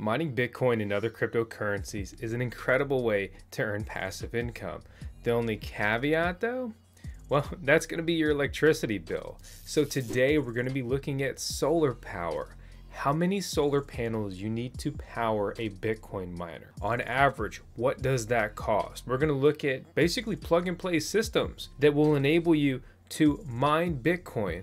Mining Bitcoin and other cryptocurrencies is an incredible way to earn passive income. The only caveat though, well, that's going to be your electricity bill. So today we're going to be looking at solar power. How many solar panels you need to power a Bitcoin miner. On average, what does that cost? We're going to look at basically plug and play systems that will enable you to mine Bitcoin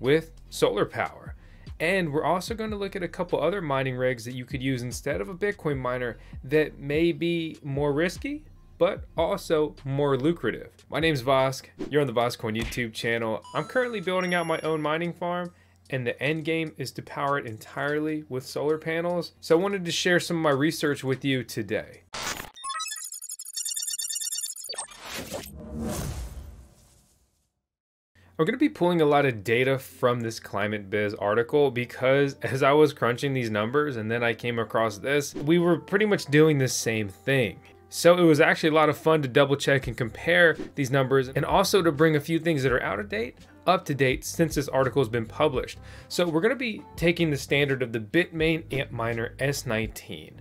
with solar power. And we're also going to look at a couple other mining rigs that you could use instead of a Bitcoin miner that may be more risky, but also more lucrative. My name's Vosk. You're on the VoskCoin YouTube channel. I'm currently building out my own mining farm, and the end game is to power it entirely with solar panels. So I wanted to share some of my research with you today. I'm going to be pulling a lot of data from this Climate Biz article because as I was crunching these numbers and then I came across this, we were pretty much doing the same thing. So it was actually a lot of fun to double check and compare these numbers and also to bring a few things that are out of date up to date since this article has been published. So we're going to be taking the standard of the Bitmain Antminer S19.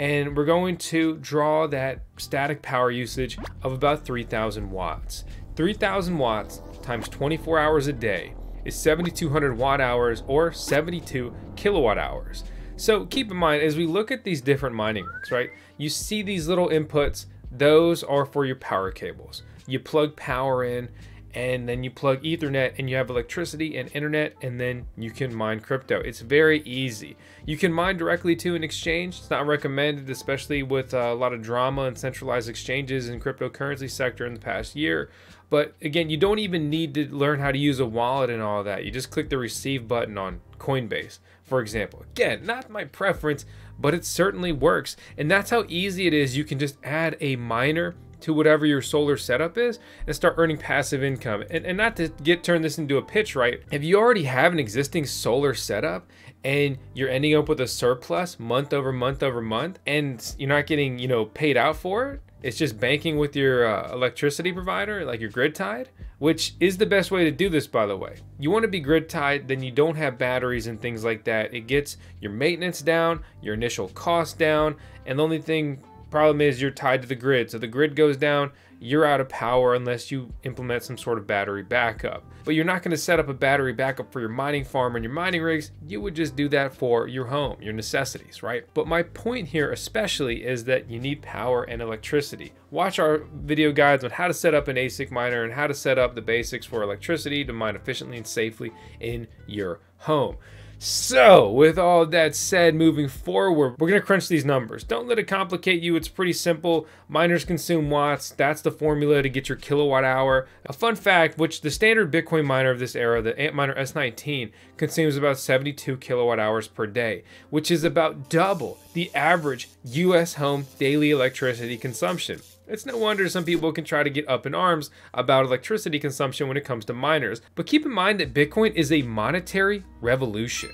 And we're going to draw that static power usage of about 3,000 watts. 3,000 watts times 24 hours a day is 7,200 watt hours or 72 kilowatt hours. So keep in mind, as we look at these different mining rigs, right? You see these little inputs, those are for your power cables. You plug power in and then you plug Ethernet and you have electricity and internet, and then you can mine crypto. It's very easy. You can mine directly to an exchange. It's not recommended, especially with a lot of drama and centralized exchanges in cryptocurrency sector in the past year. But again, you don't even need to learn how to use a wallet and all that. You just click the receive button on Coinbase, for example. Again, not my preference, but it certainly works. And that's how easy it is. You can just add a miner to whatever your solar setup is and start earning passive income. And not to turn this into a pitch, right? If you already have an existing solar setup and you're ending up with a surplus month over month over month, and you're not getting, you know, paid out for it, it's just banking with your electricity provider, like your grid tied, which is the best way to do this, by the way. You want to be grid tied, then you don't have batteries and things like that. It gets your maintenance down, your initial cost down, and the only thing problem is you're tied to the grid. So the grid goes down, you're out of power unless you implement some sort of battery backup. But you're not going to set up a battery backup for your mining farm and your mining rigs. You would just do that for your home, your necessities, right? But my point here especially is that you need power and electricity. Watch our video guides on how to set up an ASIC miner and how to set up the basics for electricity to mine efficiently and safely in your home. So with all that said, moving forward, we're going to crunch these numbers. Don't let it complicate you. It's pretty simple. Miners consume watts. That's the formula to get your kilowatt hour. A fun fact, which the standard Bitcoin miner of this era, the Antminer S19, consumes about 72 kilowatt hours per day, which is about double the average US home daily electricity consumption. It's no wonder some people can try to get up in arms about electricity consumption when it comes to miners. But keep in mind that Bitcoin is a monetary revolution.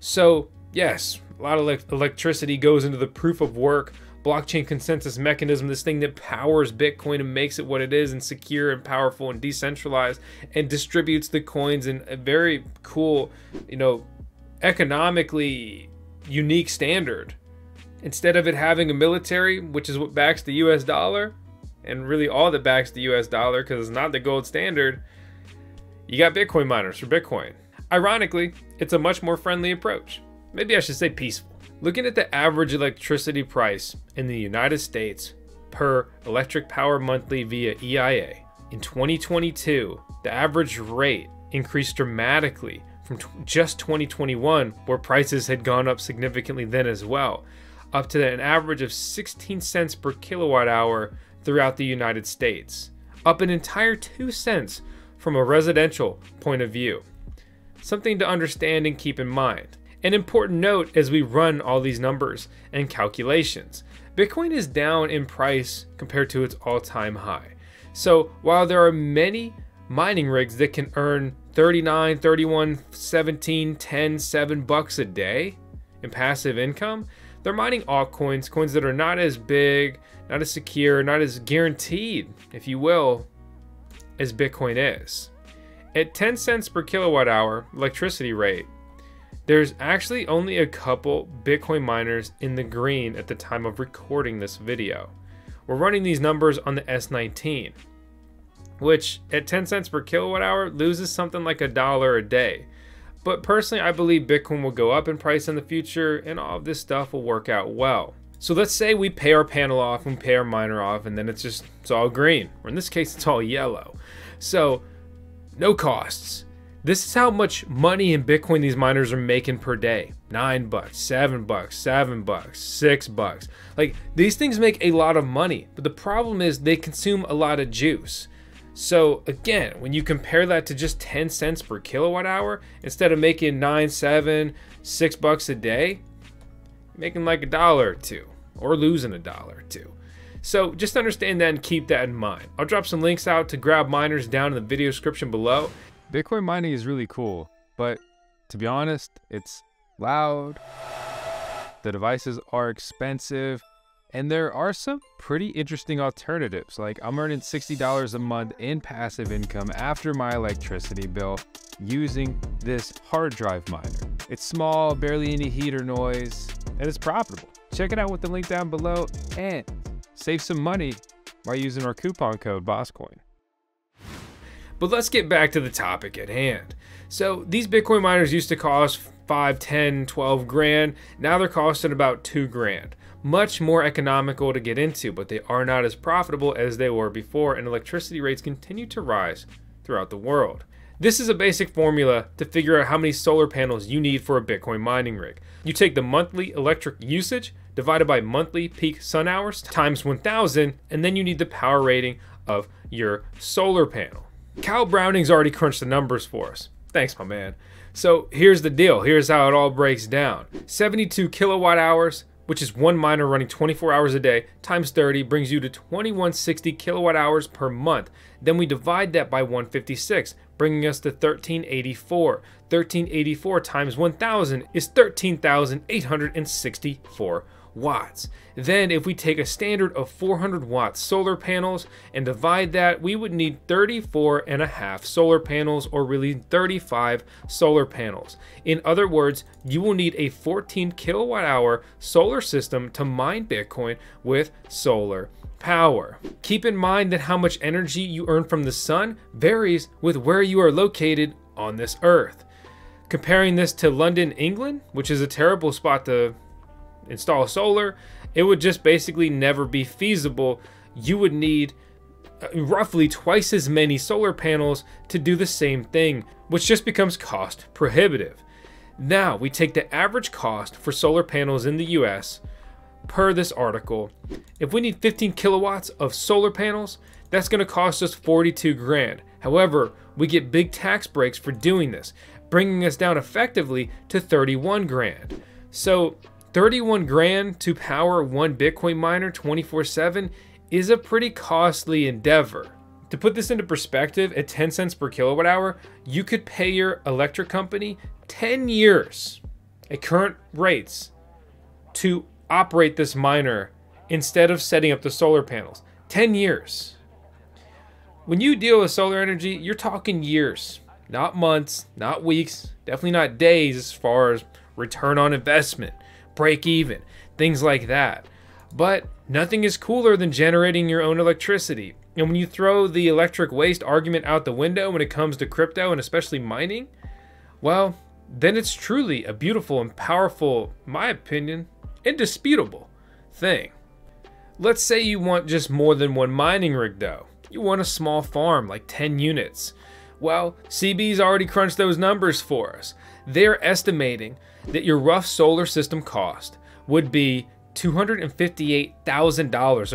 So yes, a lot of electricity goes into the proof of work, blockchain consensus mechanism, this thing that powers Bitcoin and makes it what it is and secure and powerful and decentralized and distributes the coins in a very cool, you know, economically unique standard. Instead of it having a military, which is what backs the US dollar, and really all that backs the US dollar because it's not the gold standard, you got Bitcoin miners for Bitcoin. Ironically, it's a much more friendly approach. Maybe I should say peaceful. Looking at the average electricity price in the United States per electric power monthly via EIA, in 2022, the average rate increased dramatically from just 2021, where prices had gone up significantly then as well, up to an average of 16 cents per kilowatt hour throughout the United States, up an entire 2 cents from a residential point of view. Something to understand and keep in mind. An important note as we run all these numbers and calculations, Bitcoin is down in price compared to its all-time high. So while there are many mining rigs that can earn 39, 31, 17, 10, $7 a day in passive income, they're mining altcoins, coins that are not as big, not as secure, not as guaranteed, if you will, as Bitcoin is. At 10 cents per kilowatt hour electricity rate, There's actually only a couple Bitcoin miners in the green at the time of recording this video. We're running these numbers on the S19, which at 10 cents per kilowatt hour loses something like $1 a day. But personally, I believe Bitcoin will go up in price in the future and all of this stuff will work out well. So let's say we pay our panel off and pay our miner off, and then it's all green, or in this case, it's all yellow. So no costs. This is how much money in Bitcoin these miners are making per day. $9, $7, $7, $6. Like, these things make a lot of money, but the problem is they consume a lot of juice. So again, when you compare that to just 10 cents per kilowatt hour, instead of making 9, 7, $6 a day, making like $1 or $2, or losing $1 or $2. So just understand that and keep that in mind. I'll drop some links out to grab miners down in the video description below. Bitcoin mining is really cool, but to be honest, it's loud, the devices are expensive, and there are some pretty interesting alternatives. Like, I'm earning $60 a month in passive income after my electricity bill using this hard drive miner. It's small, barely any heat or noise, and it's profitable. Check it out with the link down below and save some money by using our coupon code VoskCoin. But let's get back to the topic at hand. So these Bitcoin miners used to cost 5, 10, 12 grand. Now they're costing about 2 grand. Much more economical to get into, but they are not as profitable as they were before, and electricity rates continue to rise throughout the world. This is a basic formula to figure out how many solar panels you need for a Bitcoin mining rig. You take the monthly electric usage divided by monthly peak sun hours times 1000, and then you need the power rating of your solar panel. Kyle Browning's already crunched the numbers for us. Thanks, my man. So here's the deal. Here's how it all breaks down. 72 kilowatt hours, which is one miner running 24 hours a day, times 30 brings you to 2160 kilowatt hours per month. Then we divide that by 156, bringing us to 1384. 1384 times 1000 is 13,864 watts. Then if we take a standard of 400 watt solar panels and divide that, we would need 34.5 solar panels, or really 35 solar panels. In other words, you will need a 14 kilowatt hour solar system to mine Bitcoin with solar power. Keep in mind that how much energy you earn from the sun varies with where you are located on this earth. Comparing this to London, England, which is a terrible spot to install solar, it would just basically never be feasible. You would need roughly twice as many solar panels to do the same thing, which just becomes cost prohibitive. Now we take the average cost for solar panels in the US per this article. If we need 15 kilowatts of solar panels, that's going to cost us 42 grand. However, we get big tax breaks for doing this, bringing us down effectively to 31 grand. So 31 grand to power one Bitcoin miner 24/7 is a pretty costly endeavor. To put this into perspective, at 10 cents per kilowatt hour, you could pay your electric company 10 years at current rates to operate this miner instead of setting up the solar panels. 10 years. When you deal with solar energy, you're talking years, not months, not weeks, definitely not days as far as return on investment, break even, things like that. But nothing is cooler than generating your own electricity. And when you throw the electric waste argument out the window when it comes to crypto and especially mining, well, then it's truly a beautiful and powerful, in my opinion, indisputable thing. Let's say you want just more than one mining rig though. You want a small farm, like 10 units. Well, CB's already crunched those numbers for us. They're estimating that your rough solar system cost would be $258,000,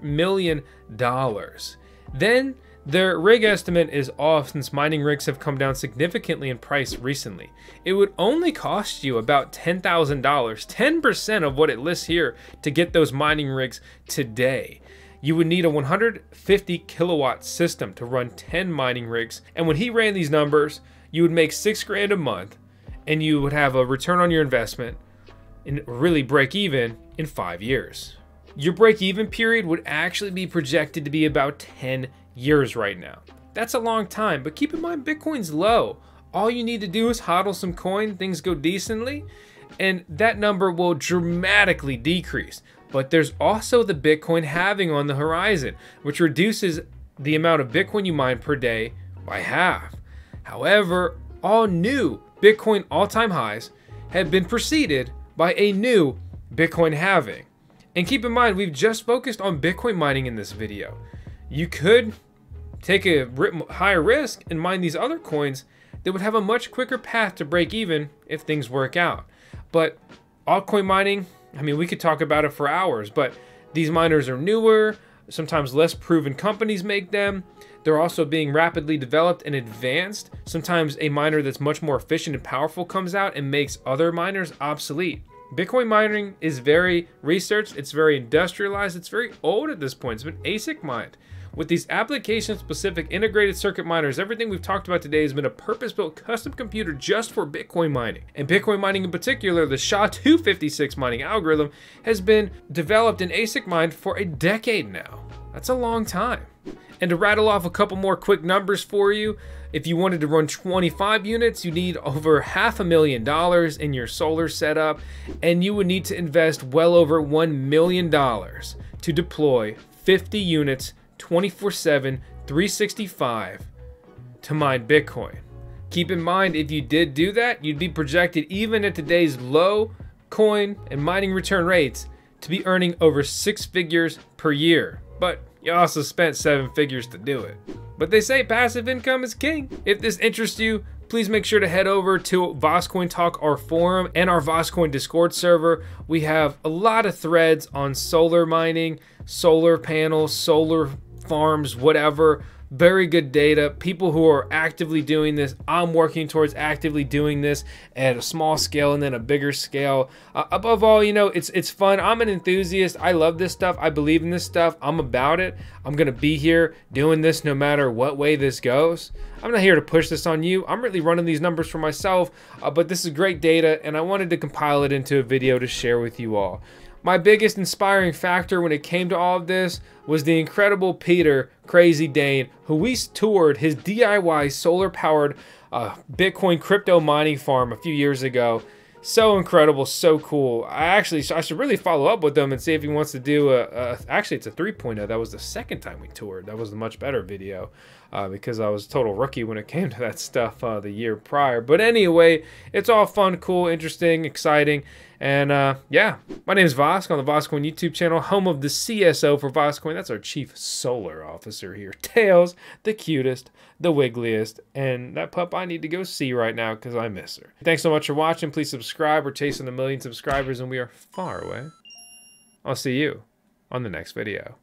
$250,000. Then their rig estimate is off since mining rigs have come down significantly in price recently. It would only cost you about $10,000, 10% of what it lists here to get those mining rigs today. You would need a 150 kilowatt system to run 10 mining rigs. And when he ran these numbers, you would make 6 grand a month, and you would have a return on your investment and really break even in 5 years. Your break even period would actually be projected to be about 10 years right now. That's a long time, but keep in mind Bitcoin's low. all you need to do is hodl some coin, things go decently, and that number will dramatically decrease. But there's also the Bitcoin halving on the horizon, which reduces the amount of Bitcoin you mine per day by half. However, all new Bitcoin all-time highs have been preceded by a new Bitcoin halving. And keep in mind, we've just focused on Bitcoin mining in this video. You could take a higher risk and mine these other coins that would have a much quicker path to break even if things work out. But altcoin mining, I mean, we could talk about it for hours, but these miners are newer, sometimes less proven companies make them. They're also being rapidly developed and advanced. Sometimes a miner that's much more efficient and powerful comes out and makes other miners obsolete. Bitcoin mining is very researched, it's very industrialized, it's very old at this point. It's been ASIC mined. With these application-specific integrated circuit miners, everything we've talked about today has been a purpose-built custom computer just for Bitcoin mining. And Bitcoin mining in particular, the SHA-256 mining algorithm has been developed and ASIC mined for a decade now. That's a long time. And to rattle off a couple more quick numbers for you, if you wanted to run 25 units, you need over $500,000 in your solar setup, and you would need to invest well over $1 million to deploy 50 units 24/7, 365 to mine Bitcoin. Keep in mind, if you did do that, you'd be projected, even at today's low coin and mining return rates, to be earning over 6 figures per year. But you also spent 7 figures to do it. But they say passive income is king. If this interests you, please make sure to head over to VoskCoinTalk, our forum, and our VoskCoin Discord server. We have a lot of threads on solar mining, solar panels, solar farms, whatever. Very good data. People who are actively doing this. I'm working towards actively doing this at a small scale and then a bigger scale. Above all, you know, it's fun. I'm an enthusiast. I love this stuff. I believe in this stuff. I'm about it. I'm gonna be here doing this no matter what way this goes. I'm not here to push this on you. I'm really running these numbers for myself, but this is great data, and I wanted to compile it into a video to share with you all. My biggest inspiring factor when it came to all of this was the incredible Peter Crazy Dane, who we toured his DIY solar-powered Bitcoin crypto mining farm a few years ago. So incredible, so cool. I should really follow up with him and see if he wants to do actually it's a 3.0. That was the second time we toured. That was a much better video because I was a total rookie when it came to that stuff the year prior. But anyway, it's all fun, cool, interesting, exciting. And yeah, my name is Vosk on the VoskCoin YouTube channel, home of the CSO for VoskCoin. That's our chief solar officer here. Tails, the cutest, the wiggliest, and that pup I need to go see right now because I miss her. Thanks so much for watching. Please subscribe. We're chasing 1 million subscribers and we are far away. I'll see you on the next video.